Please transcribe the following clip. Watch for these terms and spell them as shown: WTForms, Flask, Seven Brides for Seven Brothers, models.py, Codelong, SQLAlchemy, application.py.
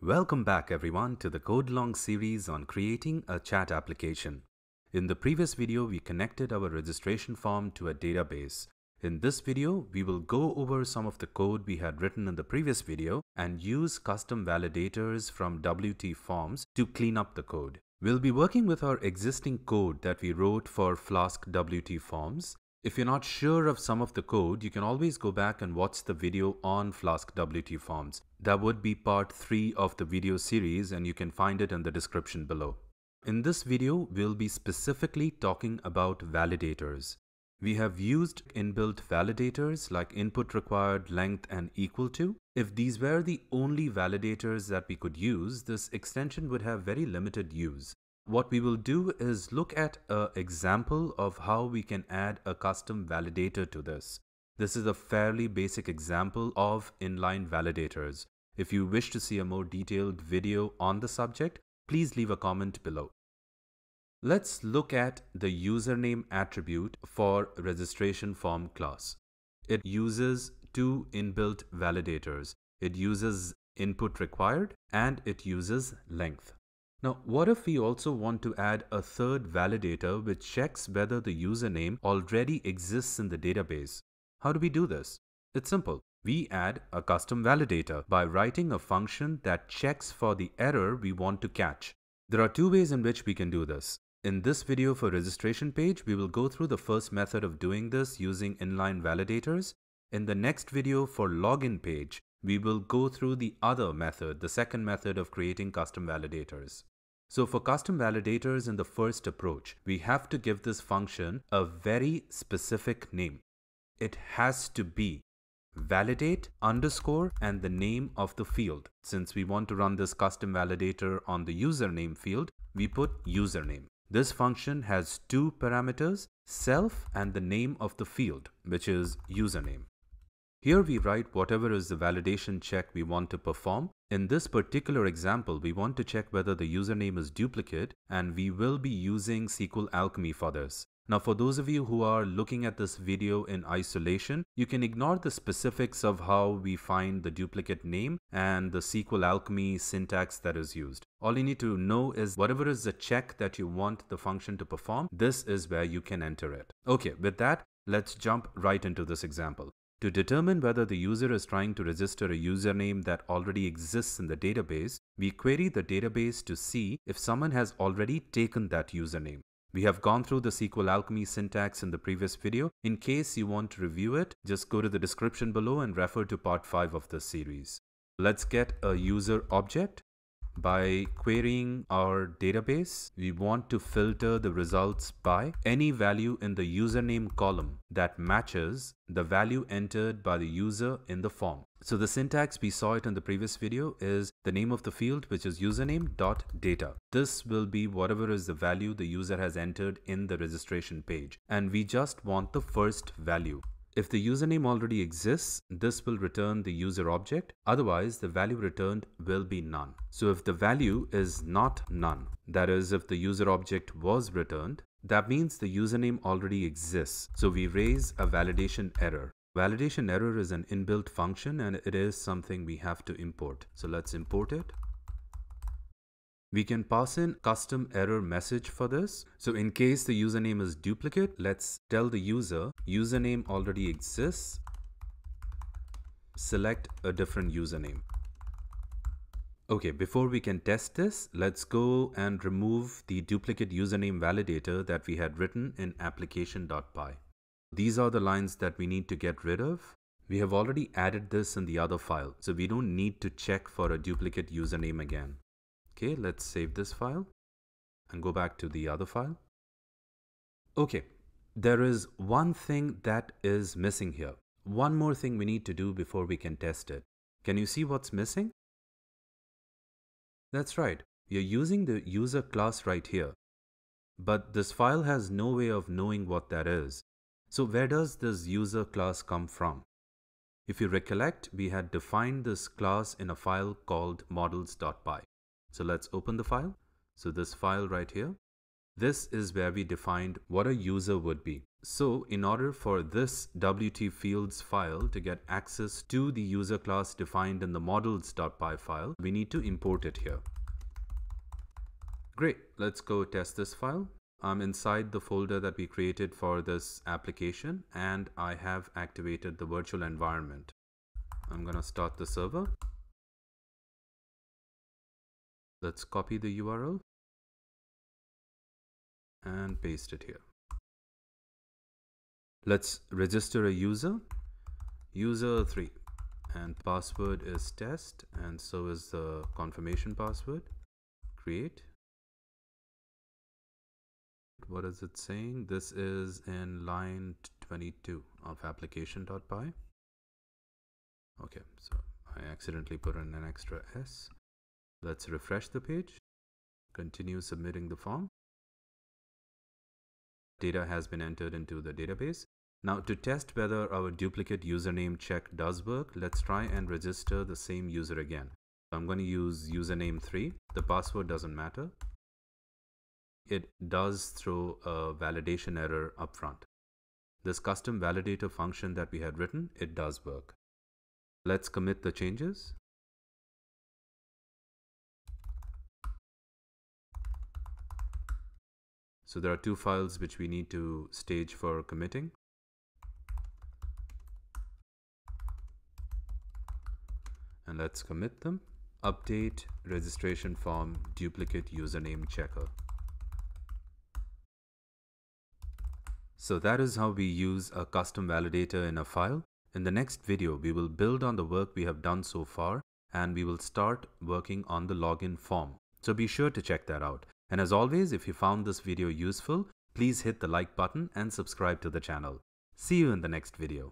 Welcome back everyone to the Codelong series on creating a chat application. In the previous video, we connected our registration form to a database. In this video, we will go over some of the code we had written in the previous video and use custom validators from WTForms to clean up the code. We'll be working with our existing code that we wrote for Flask WTForms. If you're not sure of some of the code, you can always go back and watch the video on Flask WTForms. That would be part 3 of the video series and you can find it in the description below. In this video, we'll be specifically talking about validators. We have used inbuilt validators like input required, length and equal to. If these were the only validators that we could use, this extension would have very limited use. What we will do is look at an example of how we can add a custom validator to this. This is a fairly basic example of inline validators. If you wish to see a more detailed video on the subject, please leave a comment below. Let's look at the username attribute for registration form class. It uses two inbuilt validators. It uses input required and it uses length. Now, what if we also want to add a third validator which checks whether the username already exists in the database? How do we do this? It's simple. We add a custom validator by writing a function that checks for the error we want to catch. There are two ways in which we can do this. In this video for registration page, we will go through the first method of doing this using inline validators. In the next video for login page, we will go through the other method, the second method of creating custom validators. So for custom validators in the first approach, we have to give this function a very specific name. It has to be validate underscore and the name of the field. Since we want to run this custom validator on the username field, we put username. This function has two parameters, self and the name of the field, which is username. Here we write whatever is the validation check we want to perform. In this particular example, we want to check whether the username is duplicate and we will be using SQLAlchemy for this. Now for those of you who are looking at this video in isolation, you can ignore the specifics of how we find the duplicate name and the SQLAlchemy syntax that is used. All you need to know is whatever is the check that you want the function to perform, this is where you can enter it. Okay, with that, let's jump right into this example. To determine whether the user is trying to register a username that already exists in the database, we query the database to see if someone has already taken that username. We have gone through the SQLAlchemy syntax in the previous video. In case you want to review it, just go to the description below and refer to part 5 of this series. Let's get a user object. By querying our database, we want to filter the results by any value in the username column that matches the value entered by the user in the form. So the syntax, we saw it in the previous video, is the name of the field, which is username.data. This will be whatever is the value the user has entered in the registration page. And we just want the first value. If the username already exists, this will return the user object. Otherwise, the value returned will be none. So if the value is not none, that is, if the user object was returned, that means the username already exists. So we raise a validation error. Validation error is an inbuilt function and it is something we have to import. So let's import it. We can pass in custom error message for this. So in case the username is duplicate, let's tell the user username already exists. Select a different username. Okay, before we can test this, let's go and remove the duplicate username validator that we had written in application.py. These are the lines that we need to get rid of. We have already added this in the other file, so we don't need to check for a duplicate username again. Okay, let's save this file and go back to the other file. Okay, there is one thing that is missing here. One more thing we need to do before we can test it. Can you see what's missing? That's right, we are using the user class right here. But this file has no way of knowing what that is. So where does this user class come from? If you recollect, we had defined this class in a file called models.py. So let's open the file. So this file right here, this is where we defined what a user would be. So in order for this WT_fields file to get access to the user class defined in the models.py file, we need to import it here. Great, let's go test this file. I'm inside the folder that we created for this application, and I have activated the virtual environment. I'm going to start the server. Let's copy the URL and paste it here. Let's register a user, user3, and password is test, and so is the confirmation password. Create. What is it saying? This is in line 22 of application.py. Okay, so I accidentally put in an extra S. Let's refresh the page. Continue submitting the form. Data has been entered into the database. Now, to test whether our duplicate username check does work, let's try and register the same user again. I'm going to use username 3. The password doesn't matter. It does throw a validation error upfront. This custom validator function that we had written, it does work. Let's commit the changes. So there are two files which we need to stage for committing. And let's commit them. Update registration form duplicate username checker. So that is how we use a custom validator in a file. In the next video, we will build on the work we have done so far, and we will start working on the login form. So be sure to check that out. And as always, if you found this video useful, please hit the like button and subscribe to the channel. See you in the next video.